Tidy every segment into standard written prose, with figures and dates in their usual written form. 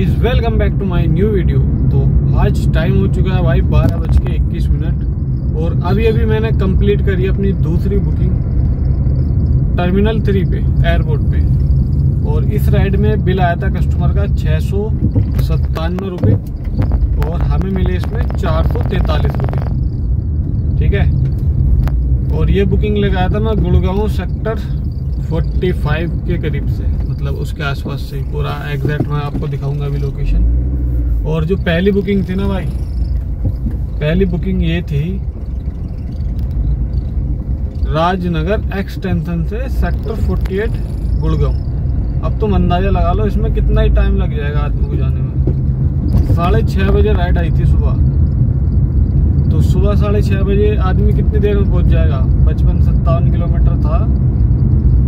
Guys welcome back to my new video. तो आज time हो चुका है भाई 12:21 और अभी मैंने कंप्लीट करी अपनी दूसरी बुकिंग टर्मिनल 3 पे एयरपोर्ट पे। और इस राइड में बिल आया था कस्टमर का 697 रुपये और हमें मिले इसमें 443 रुपये। ठीक है, और ये बुकिंग लगाया था मैं गुड़गांव सेक्टर 45 के करीब से, मतलब उसके आसपास से। पूरा एग्जैक्ट मैं आपको दिखाऊंगा अभी लोकेशन। और जो पहली बुकिंग थी ना भाई, पहली बुकिंग ये थी राजनगर एक्सटेंशन से सेक्टर 48 गुड़गांव। अब तुम अंदाजा लगा लो इसमें कितना ही टाइम लग जाएगा आदमी को जाने में। 6:30 बजे राइड आई थी सुबह, तो सुबह 6:30 बजे आदमी कितनी देर में पहुँच जाएगा? 55-57 किलोमीटर था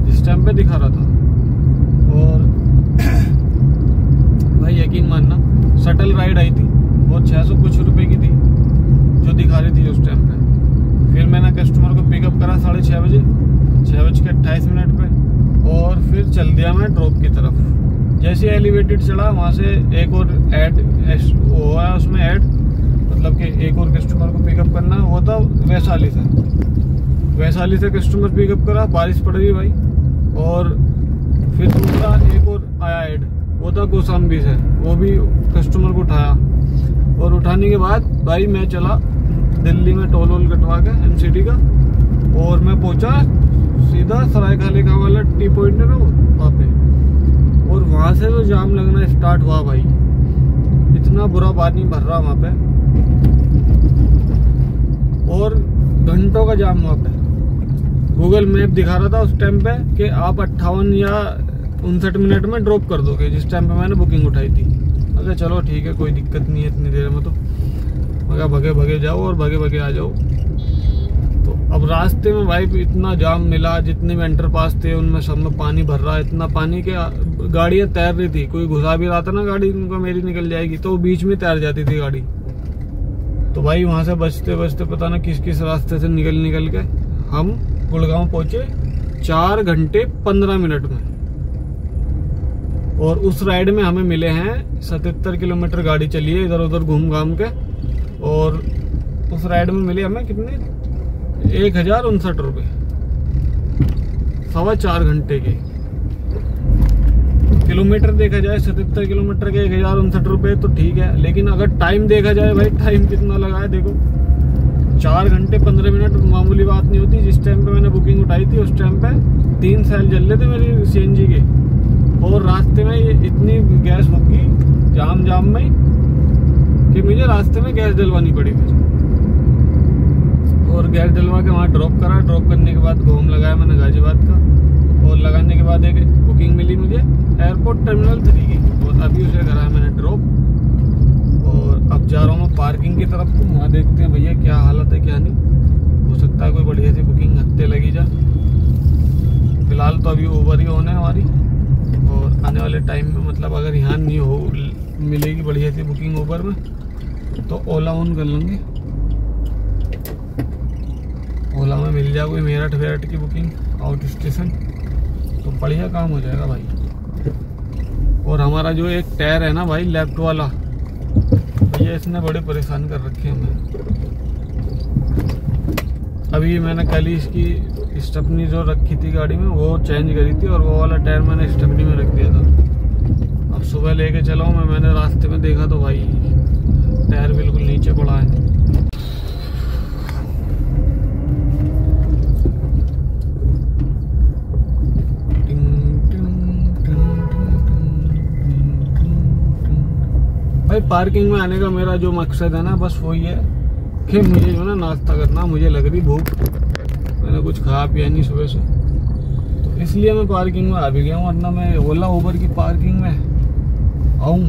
जिस टाइम पे दिखा रहा था। और भाई यकीन मानना शटल राइड आई थी और 600 कुछ रुपए की थी जो दिखा रही थी उस टाइम पे। फिर मैंने कस्टमर को पिकअप करा 6:30 बजे, 6:28 पे, और फिर चल दिया मैं ड्रॉप की तरफ। जैसे एलिवेटेड चढ़ा वहाँ से एक और ऐड हुआ है, उसमें ऐड मतलब कि एक और कस्टमर को पिकअप करना वो था वैशाली से। वैशाली से कस्टमर पिकअप करा, बारिश पड़ रही भाई। और फिर दूसरा एक और आया ऐड, वो था कौशाम्बी से, वो भी कस्टमर को उठाया। और उठाने के बाद भाई मैं चला दिल्ली में टोल वोल कटवा के MCD का, और मैं पहुंचा सीधा सरायखाली का वाला टी पॉइंट है ना वहाँ पे। और वहाँ से तो जाम लगना स्टार्ट हुआ भाई, इतना बुरा पानी भर रहा वहाँ पे और घंटों का जाम वहाँ पे। गूगल मैप दिखा रहा था उस टाइम पे कि आप 58 या 59 मिनट में ड्रॉप कर दोगे, जिस टाइम पे मैंने बुकिंग उठाई थी। अगर चलो ठीक है कोई दिक्कत नहीं है इतनी देर में, तो मगर भगे भगे जाओ और भगे भगे आ जाओ। तो अब रास्ते में भाई इतना जाम मिला, जितने भी अंडर पास थे उनमें सब में पानी भर रहा है, इतना पानी कि गाड़ियाँ तैर रही थी। कोई घुसा भी रहा था ना गाड़ी, उनको मेरी निकल जाएगी तो बीच में तैर जाती थी गाड़ी। तो भाई वहाँ से बचते बचते पता ना किस किस रास्ते से निकल के हम गुड़गांव पहुंचे 4 घंटे 15 मिनट में। और उस राइड में हमें मिले हैं 77 किलोमीटर गाड़ी चली है इधर उधर घूम घाम के, और उस राइड में मिले हमें कितने 1059 रुपये 4.25 घंटे के। किलोमीटर देखा जाए 77 किलोमीटर के 1059 रुपये तो ठीक है, लेकिन अगर टाइम देखा जाए भाई टाइम कितना लगा है देखो 4 घंटे 15 मिनट मामूली बात नहीं होती। जिस टाइम पे मैंने बुकिंग उठाई थी उस टाइम पे 3 सैल जल रहे थे मेरी CNG के, और रास्ते में ये इतनी गैस फूकी जाम में कि मुझे रास्ते में गैस डलवानी पड़ी फिर। और गैस डलवा के वहाँ ड्रॉप करा, ड्रॉप करने के बाद घूम लगाया मैंने गाजियाबाद का, और लगाने के बाद एक बुकिंग मिली मुझे एयरपोर्ट टर्मिनल 3 की, और अभी उसे कराया मैंने ड्रॉप। और अब जा रहा हूँ मैं पार्किंग की तरफ, तो वहाँ देखते हैं भैया क्या हालत है क्या नहीं। हो सकता है कोई बढ़िया सी बुकिंग हत्ते लगी जा। फिलहाल तो अभी ऊबर ही होना है हमारी, और आने वाले टाइम में मतलब अगर यहाँ नहीं हो मिलेगी बढ़िया सी बुकिंग ऊबर में तो ओला ऑन कर लेंगे। ओला में मिल जाएगी मेरठ वेरठ की बुकिंग आउट स्टेशन, तो बढ़िया काम हो जाएगा भाई। और हमारा जो एक टायर है ना भाई लेफ्ट वाला, ये इसने बड़े परेशान कर रखे हमें। अभी मैंने कल ही इसकी स्टेपनी जो रखी थी गाड़ी में वो चेंज करी थी, और वो वाला टायर मैंने स्टेपनी में रख दिया था। अब सुबह लेके चला हूँ मैं, मैंने रास्ते में देखा तो भाई टायर बिल्कुल नीचे पड़ा है। भाई पार्किंग में आने का मेरा जो मकसद है ना बस वही है कि मुझे जो ना नाश्ता करना, मुझे लग रही भूख, मैंने कुछ खाया पिया नहीं सुबह से, तो इसलिए मैं पार्किंग में आ भी गया हूँ। वरना मैं ओला उबर की पार्किंग में आऊँ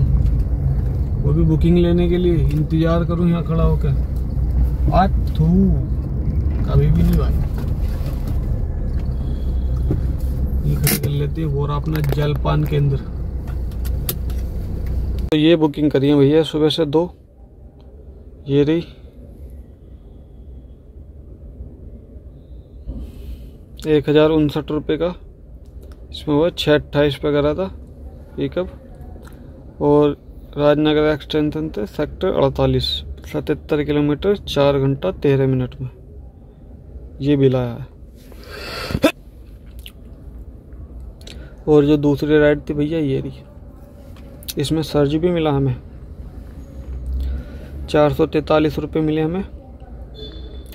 वो भी बुकिंग लेने के लिए इंतज़ार करूँ यहाँ खड़ा होकर, आज थू कभी भी नहीं भाई। ये खड़ी कर लेते और अपना जलपान केंद्र। तो ये बुकिंग करी है भैया सुबह से 2, ये रही ₹1059 का, इसमें वो 6:28 पे करा था पिकअप। और राजनगर एक्सटेंशन से सेक्टर 48 77 किलोमीटर 4 घंटा 13 मिनट में ये बिल आया है। और जो दूसरी राइड थी भैया ये रही, इसमें सर्ज भी मिला हमें 443 रुपये मिले हमें,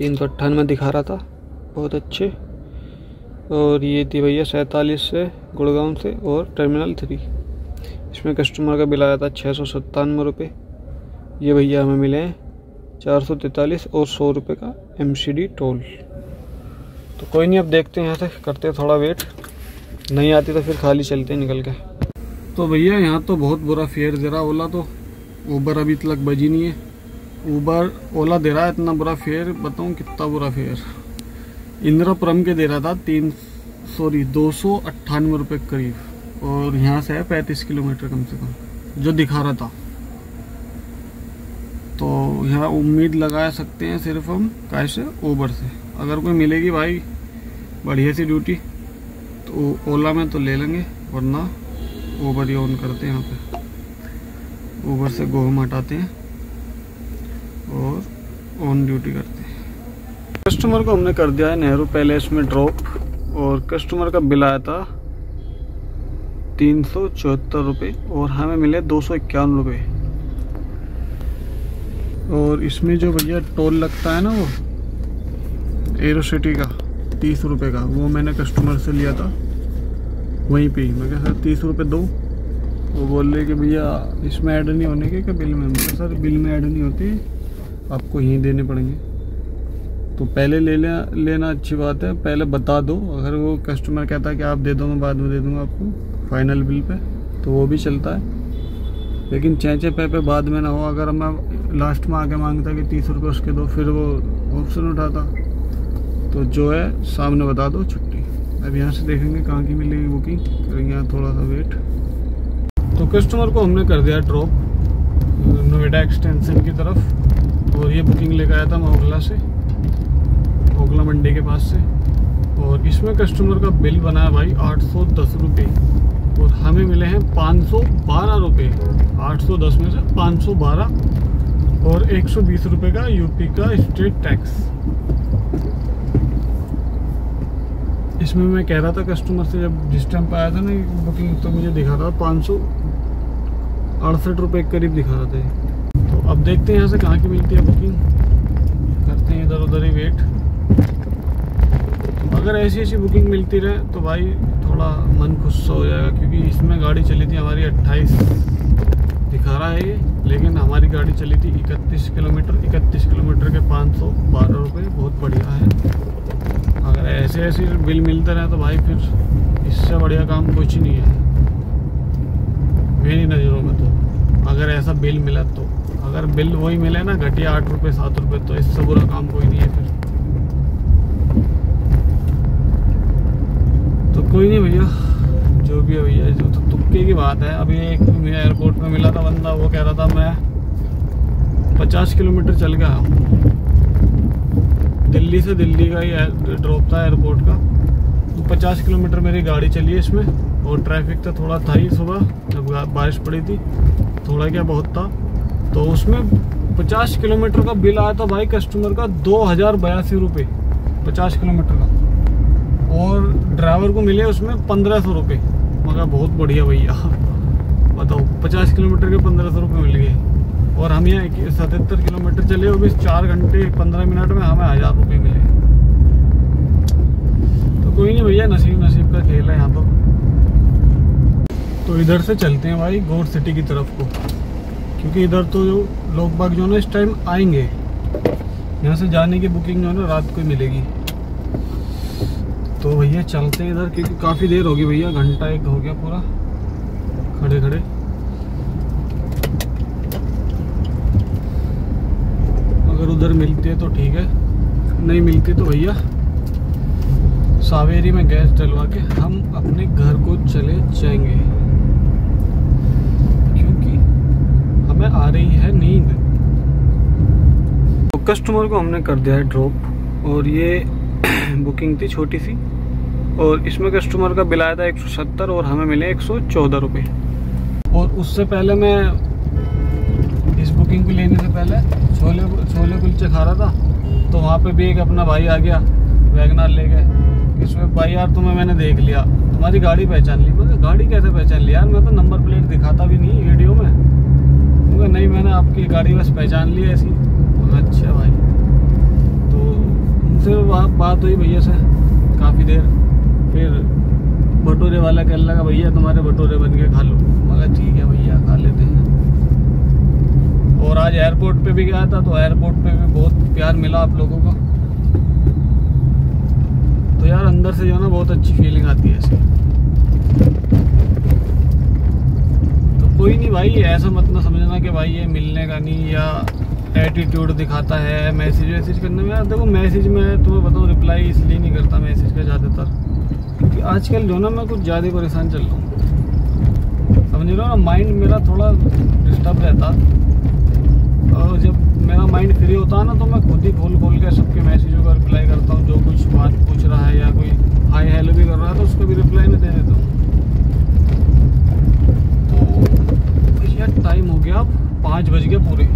398 दिखा रहा था, बहुत अच्छे। और ये थी भैया 47 से गुड़गांव से और टर्मिनल 3, इसमें कस्टमर का बिल आया था 697 रुपये। ये भैया हमें मिले हैं 443 और 100 रुपये का MCD टोल। तो कोई नहीं, अब देखते हैं, ऐसे करते हैं थोड़ा वेट, नहीं आती तो फिर खाली चलते हैं निकल के। तो भैया यहाँ तो बहुत बुरा फेयर दे रहा ओला, तो ऊबर अभी तक बजी नहीं है, ऊबर ओला दे रहा है इतना बुरा फेयर, बताऊँ कितना बुरा फेयर। इंदिरापुरम के दे रहा था 298 रुपये करीब, और यहाँ से है 35 किलोमीटर कम से कम जो दिखा रहा था। तो यहाँ उम्मीद लगा सकते हैं सिर्फ हम काय से, ऊबर से। अगर कोई मिलेगी भाई बढ़िया सी ड्यूटी तो ओला में तो ले लेंगे, वरना ऊबर ही ऑन करते हैं। यहाँ पे ऊबर से गोहम हटाते हैं और ऑन ड्यूटी करते हैं। कस्टमर को हमने कर दिया है नेहरू पैलेस में ड्रॉप, और कस्टमर का बिल आया था 374 रुपये और हमें मिले 251 रुपये। और इसमें जो भैया टोल लगता है ना वो एरो सिटी का 30 रुपये का, वो मैंने कस्टमर से लिया था वहीं पे। मैं कहा सर 30 रुपये दो, वो बोल रहे कि भैया इसमें ऐड नहीं होने के बिल में। मैं सर बिल में ऐड नहीं होती, आपको यहीं देने पड़ेंगे। तो पहले ले लेना अच्छी बात है, पहले बता दो। अगर वो कस्टमर कहता है कि आप दे दो मैं बाद में दे दूंगा आपको फाइनल बिल पे, तो वो भी चलता है। लेकिन चैचे पे बाद में ना हो। अगर मैं लास्ट में आके मांगता कि 30 रुपये उसके दो, फिर वो ऑप्शन उठाता। तो जो है सामने बता दो छुट्टी। अब यहाँ से देखेंगे कहाँ की मिलेगी बुकिंग, करेंगे यहाँ थोड़ा सा वेट। तो कस्टमर को हमने कर दिया ड्रॉप नोएडा एक्सटेंशन की तरफ, और ये बुकिंग लेकर आया था मैं ओला से, ओगला मंडी के पास से। और इसमें कस्टमर का बिल बनाया भाई 810 रुपये और हमें मिले हैं 512 रुपये, 810 में से 512 और 120 रुपये का यूपी का स्टेट टैक्स। इसमें मैं कह रहा था कस्टमर से जब जिस टाइम पर आया था ना बुकिंग, तो मुझे दिखा रहा था 568 रुपये करीब दिखा रहा था। तो अब देखते हैं यहाँ से कहाँ की मिलती है बुकिंग, करते हैं इधर उधर ही वेट। अगर ऐसी ऐसी बुकिंग मिलती रहे तो भाई थोड़ा मन खुश हो जाएगा, क्योंकि इसमें गाड़ी चली थी हमारी 28 दिखा रहा है ये, लेकिन हमारी गाड़ी चली थी 31 किलोमीटर के 512 रुपये, बहुत बढ़िया है। अगर ऐसे ऐसे बिल मिलते रहे तो भाई फिर इससे बढ़िया काम कुछ ही नहीं है मेरी नज़रों में। तो अगर ऐसा बिल मिला, तो अगर बिल वही मिले ना घटिया 8 रुपये 7 रुपये, तो इससे बुरा काम कोई नहीं है फिर। तो कोई नहीं भैया, जो भी है भैया, जो तो तुक्के की बात है। अभी एक मेरा एयरपोर्ट में मिला था बंदा, वो कह रहा था मैं 50 किलोमीटर चल के आया हूँ, दिल्ली से, दिल्ली का ही ड्रॉप था एयरपोर्ट का, तो 50 किलोमीटर मेरी गाड़ी चली है इसमें। और ट्रैफिक तो थोड़ा था ही सुबह, जब बारिश पड़ी थी, थोड़ा क्या बहुत था। तो उसमें 50 किलोमीटर का बिल आया था भाई कस्टमर का 2082 रुपये 50 किलोमीटर का, और ड्राइवर को मिले उसमें 1500 रुपये। मगर बहुत बढ़िया भैया, बताओ 50 किलोमीटर के 1500 रुपये मिल गए, और हम यहाँ 77 किलोमीटर चले और 4 घंटे 15 मिनट में हमें 1000 रुपये मिले। तो कोई नहीं भैया, नसीब नसीब का खेल है यहाँ तो इधर से चलते हैं भाई गौर सिटी की तरफ को, क्योंकि इधर तो जो लोग बाग जो ना इस टाइम आएंगे, यहाँ से जाने की बुकिंग जो है ना रात को मिलेगी। तो भैया चलते हैं इधर, क्योंकि काफ़ी देर होगी भैया, घंटा एक हो गया पूरा खड़े खड़े। अगर उधर मिलती है तो ठीक है, नहीं मिलती तो भैया सावेरी में गैस डलवा के हम अपने घर को चले जाएंगे, क्योंकि हमें आ रही है नींद। तो कस्टमर को हमने कर दिया है ड्रॉप, और ये बुकिंग थी छोटी सी, और इसमें कस्टमर का बिल आया था 170 और हमें मिले 114 रुपये। और उससे पहले मैं शॉपिंग पे लेने से पहले छोले कुलचे खा रहा था, तो वहाँ पे भी एक अपना भाई आ गया वैगनार ले गए। इसमें भाई यार तुम्हें मैंने देख लिया, तुम्हारी गाड़ी पहचान ली। मतलब गाड़ी कैसे पहचान ली यार, मैं तो नंबर प्लेट दिखाता भी नहीं वीडियो में। क्योंकि नहीं, मैंने आपकी गाड़ी बस पहचान ली ऐसी। अच्छा भाई, तो उनसे बात हुई भैया से काफ़ी देर। फिर भटूरे वाला कहने लगा भैया तुम्हारे भटूरे बन के खा लो। मगर ठीक है भैया खा लेते हैं। और आज एयरपोर्ट पे भी गया था, तो एयरपोर्ट पे भी बहुत प्यार मिला आप लोगों को। तो यार अंदर से जो है ना बहुत अच्छी फीलिंग आती है ऐसे। तो कोई नहीं भाई, ऐसा मत ना समझना कि भाई ये मिलने का नहीं या एटीट्यूड दिखाता है मैसेज वैसेज करने में। यार देखो मैसेज में तुम्हें बताऊँ रिप्लाई इसलिए नहीं करता मैसेज का ज़्यादातर, क्योंकि आजकल जो ना मैं कुछ ज़्यादा परेशान चल रहा हूँ, समझ लो ना। माइंड मेरा थोड़ा डिस्टर्ब रहता, और जब मेरा माइंड फ्री होता है ना तो मैं खुद ही खोल के सबके मैसेजों का रिप्लाई करता हूँ। जो कुछ बात पूछ रहा है या कोई हाई हेलो भी कर रहा है तो उसको भी रिप्लाई में दे देता हूँ। तो भैया टाइम हो गया अब 5 बज गए पूरे,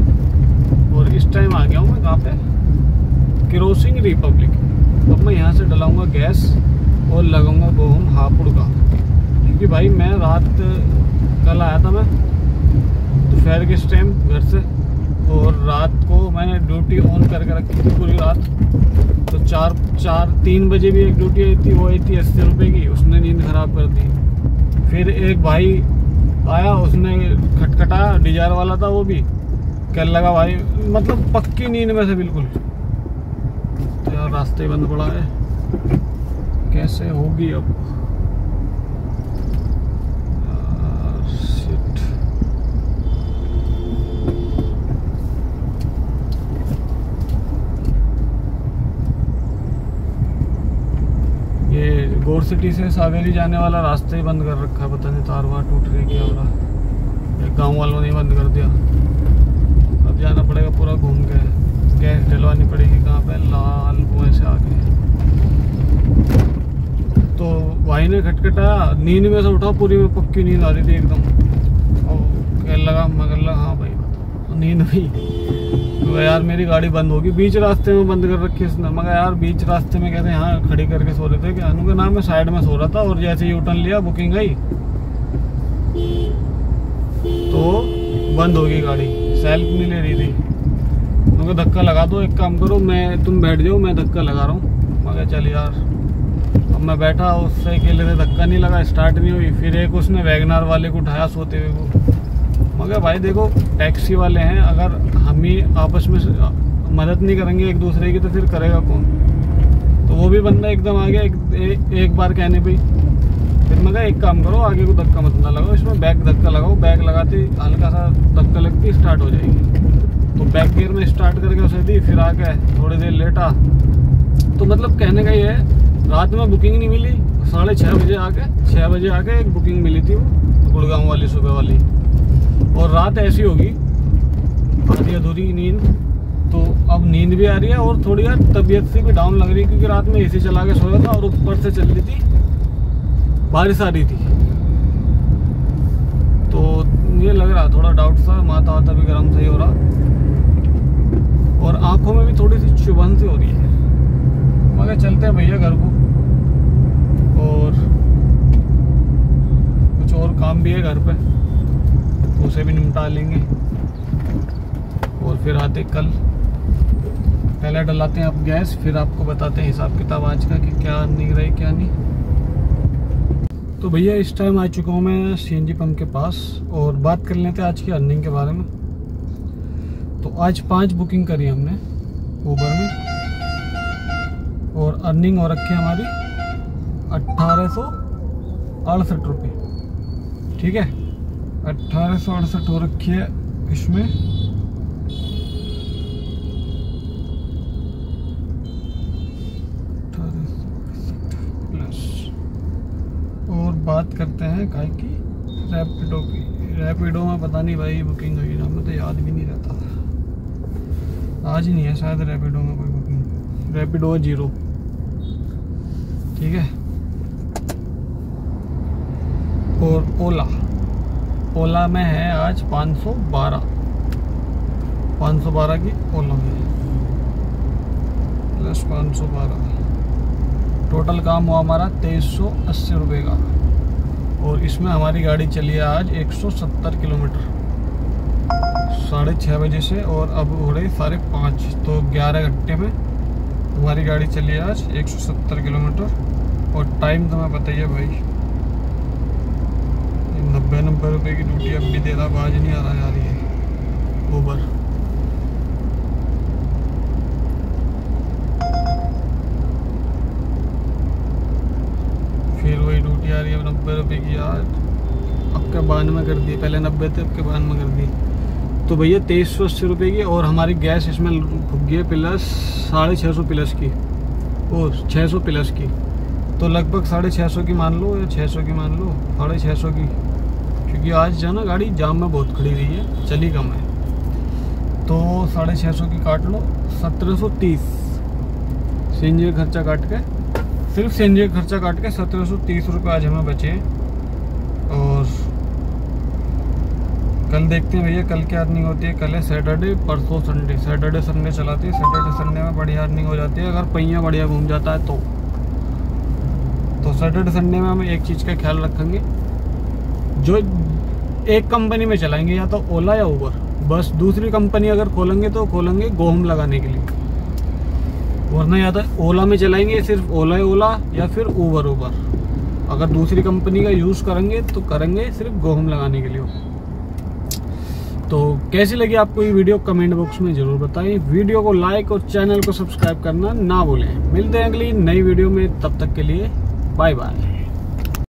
और इस टाइम आ गया हूँ मैं कहाँ पे, क्रोसिंग रिपब्लिक। अब मैं यहाँ से डलाऊँगा गैस और लगाऊँगा गोहूँ हापुड़ का। क्योंकि भाई मैं रात कल आया था मैं दोपहर के इस टाइम घर से, और रात को मैंने ड्यूटी ऑन करके रखी थी पूरी रात। तो 3 बजे भी एक ड्यूटी आई थी, वो आई थी 80 रुपये की, उसने नींद ख़राब कर दी। फिर एक भाई आया उसने खटखटाया, डिजायर वाला था वो भी, कह लगा भाई मतलब पक्की नींद में से बिल्कुल। तो यार रास्ते बंद पड़ा है, कैसे होगी अब शिट। ये गौर सिटी से सावेरी जाने वाला रास्ता ही बंद कर रखा है, पता नहीं तार वहाँ टूट रही क्या हो रहा है। गाँव वालों ने बंद कर दिया, जाना पड़ेगा पूरा घूम के, गैस डलवानी पड़ेगी कहाँ पे, लाल कुएं से आके। तो भाई ने खटखटाया, नींद में से उठा, पूरी में पक्की नींद आ रही थी एकदम। और कहने लगा मगर लगा हाँ भाई बताओ नींद भी। तो यार मेरी गाड़ी बंद होगी, बीच रास्ते में बंद कर रखी इसने। मगर यार बीच रास्ते में कहते हैं यहाँ खड़ी करके सो रहे थे कि अनु के नाम में, साइड में सो रहा था। और जैसे यू टर्न लिया बुकिंग आई तो बंद होगी गाड़ी, सेल्फ नहीं ले रही थी। मुझे धक्का लगा दो, एक काम करो मैं तुम बैठ जाओ, मैं धक्का लगा रहा हूँ। मगर चल यार अब मैं बैठा, उससे अकेले से धक्का नहीं लगा, स्टार्ट नहीं हुई। फिर एक उसने वैगनार वाले को उठाया सोते हुए को। मगर भाई देखो टैक्सी वाले हैं, अगर हम ही आपस में मदद नहीं करेंगे एक दूसरे की तो फिर करेगा कौन। तो वो भी बंदा एकदम आ गया एक बार कहने पर। फिर मैं कहा एक काम करो आगे को धक्का मत ना लगाओ, इसमें बैक धक्का लगाओ। बैक लगाते हल्का सा धक्का लगती स्टार्ट हो जाएगी। तो बैक गियर में स्टार्ट करके उसे दी, फिर आके थोड़ी देर लेटा। तो मतलब कहने का ये है रात में बुकिंग नहीं मिली, 6:30 बजे आके 6 बजे आके एक बुकिंग मिली थी वो गुड़गांव वाली सुबह वाली। और रात ऐसी होगी आधी अधूरी नींद। तो अब नींद भी आ रही है और थोड़ी यार तबीयत सी भी डाउन लग रही है, क्योंकि रात में एसी चला के सोया था और ऊपर से चल रही थी बारिश आ रही थी। तो ये लग रहा थोड़ा डाउट सा, माथा वाता भी गर्म सही हो रहा, और आंखों में भी थोड़ी सी चुभन सी हो रही है। मगर चलते हैं भैया घर को, और कुछ और काम भी है घर पे तो उसे भी निपटा लेंगे। और फिर आते कल, पहले डलाते हैं आप गैस, फिर आपको बताते हैं हिसाब किताब आज का कि क्या निकल रही क्या नहीं। तो भैया इस टाइम आ चुका हूँ मैं सीएनजी पंप के पास, और बात कर लेते हैं आज की अर्निंग के बारे में। तो आज 5 बुकिंग करी हमने ऊबर में, और अर्निंग हो रखी है हमारी 1868 रुपये। ठीक है 1868 हो रखी है इसमें। और बात करते हैं काय की रैपिडो की। रैपिडो में पता नहीं भाई बुकिंग हुई ना, मैं तो याद भी नहीं रहता, आज नहीं है शायद रैपिडो में कोई बुकिंग। रैपिडो 0 ठीक है। और ओला में है आज 512। 512 की ओला में प्लस 512। टोटल काम हुआ हमारा 2380 रुपये का और इसमें हमारी गाड़ी चली है आज 170 किलोमीटर 6:30 बजे से और अब हो रही 5:30 तो 11 घंटे में हमारी गाड़ी चली है आज 170 किलोमीटर। और टाइम तो मैं बताइए भाई 90 रुपये की ड्यूटी अब भी दे रहा, बाज नहीं आ रहा यार ये ऊबर। फिर वही ड्यूटी आ रही है अब 90 रुपये की यार, अब के 92 कर दी, पहले 90 थे अब के 92 कर दी। तो भैया 2380 रुपये की और हमारी गैस इसमें भुग गई है प्लस 650 प्लस की ओ 600 प्लस की, तो लगभग 650 की मान लो या 600 की मान लो 650 की, क्योंकि आज जाना गाड़ी जाम में बहुत खड़ी रही है, चली कम है। तो 650 की काट लो 1730 सीएनजी का खर्चा काट के, सिर्फ सीएनजी का खर्चा काट के 1730 रुपये आज हमें बचे हैं। और कल देखते हैं भैया कल क्या अर्निंग होती है। कल है सैटरडे, परसों संडे। सैटरडे संडे चलाते हैं, सैटरडे संडे में बढ़िया अर्निंग हो जाती है अगर पहिया बढ़िया घूम जाता है तो सैटरडे संडे में हम एक चीज़ का ख्याल रखेंगे, जो एक कंपनी में चलाएंगे या तो ओला या उबर, बस दूसरी कंपनी अगर खोलेंगे तो खोलेंगे गोहम लगाने के लिए, वरना या तो ओला में चलाएंगे सिर्फ ओला ओला या फिर उबर उबर। अगर दूसरी कंपनी का यूज़ करेंगे तो करेंगे सिर्फ गोहम लगाने के लिए। तो कैसी लगी आपको ये वीडियो कमेंट बॉक्स में ज़रूर बताएं, वीडियो को लाइक और चैनल को सब्सक्राइब करना ना भूलें। मिलते हैं अगली नई वीडियो में, तब तक के लिए बाय बाय।